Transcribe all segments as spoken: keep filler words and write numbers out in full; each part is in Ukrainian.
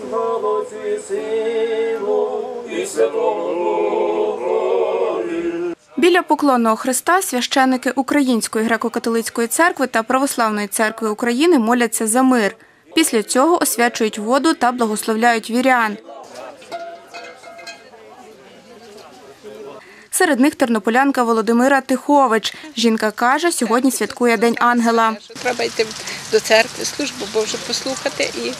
слава Отцю, Сину і Святому Духові. Біля поклонного хреста священики Української греко-католицької церкви та Православної церкви України моляться за мир. Після цього освячують воду та благословляють вірян. Серед них тернополянка Володимира Тихович. Жінка каже, сьогодні святкує День Ангела. Треба йти до церкви, службу Божу послухати. І,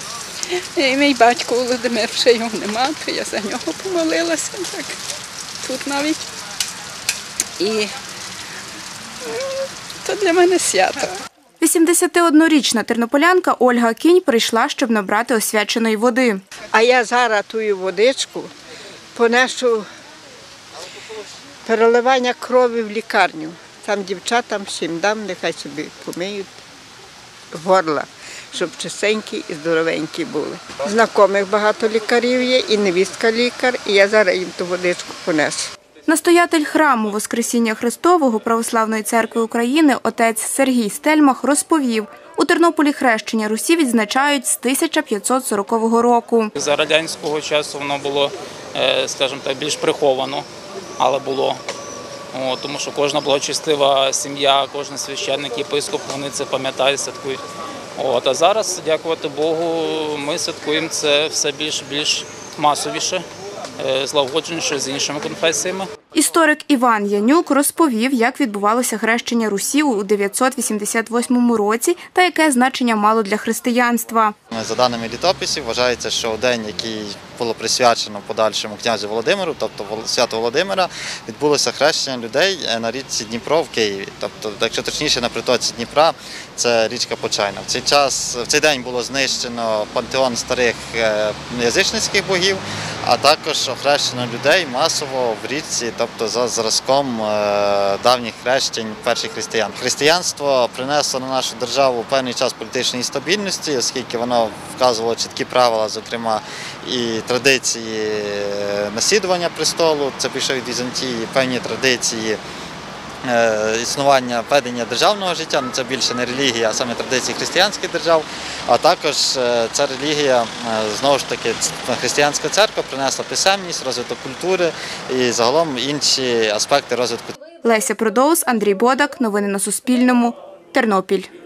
і мій батько Володимир, ще його нема, то я за нього помолилася. Так, тут навіть. І то для мене свято. вісімдесятиоднорічна тернополянка Ольга Кінь прийшла, щоб набрати освяченої води. А я зараз тую водичку понесу переливання крові в лікарню. Там дівчатам всім дам, нехай собі помиють горла, щоб чистенькі і здоровенькі були. Знайомих багато лікарів є, і невістка лікар, і я зараз їм ту водичку понесу. Настоятель храму Воскресіння Христового Православної церкви України отець Сергій Стельмах розповів, у Тернополі хрещення Русі відзначають з тисяча п'ятсот сорокового року. За радянського часу воно було, скажімо так, більш приховано, але було. О, тому що кожна благочестива сім'я, кожен священник, єпископ, вони це пам'ятають, святкують. От, а зараз, дякувати Богу, ми святкуємо це все більш-більш масовіше, злагодженіше з іншими конфесіями. Історик Іван Янюк розповів, як відбувалося хрещення Русі у дев'ятсот вісімдесят восьмому році та яке значення мало для християнства. За даними літописів, вважається, що у день, який було присвячено подальшому князю Володимиру, тобто свято Володимира, відбулося хрещення людей на річці Дніпро в Києві. Тобто, якщо точніше, на притоці Дніпра, це річка Почайна. В цей час, в цей день було знищено пантеон старих язичницьких богів, а також охрещено людей масово в річці, тобто за зразком давніх хрещень перших християн. Християнство принесло на нашу державу певний час політичної стабільності, оскільки воно вказувало чіткі правила, зокрема, і традиції наслідування престолу, це пішло від Візантії, певні традиції існування, ведення державного життя, ну це більше не релігія, а саме традиції християнських держав, а також ця релігія, знову ж таки, християнська церква принесла писемність, розвиток культури і загалом інші аспекти розвитку. Леся Продоус, Андрій Бодак. Новини на Суспільному. Тернопіль.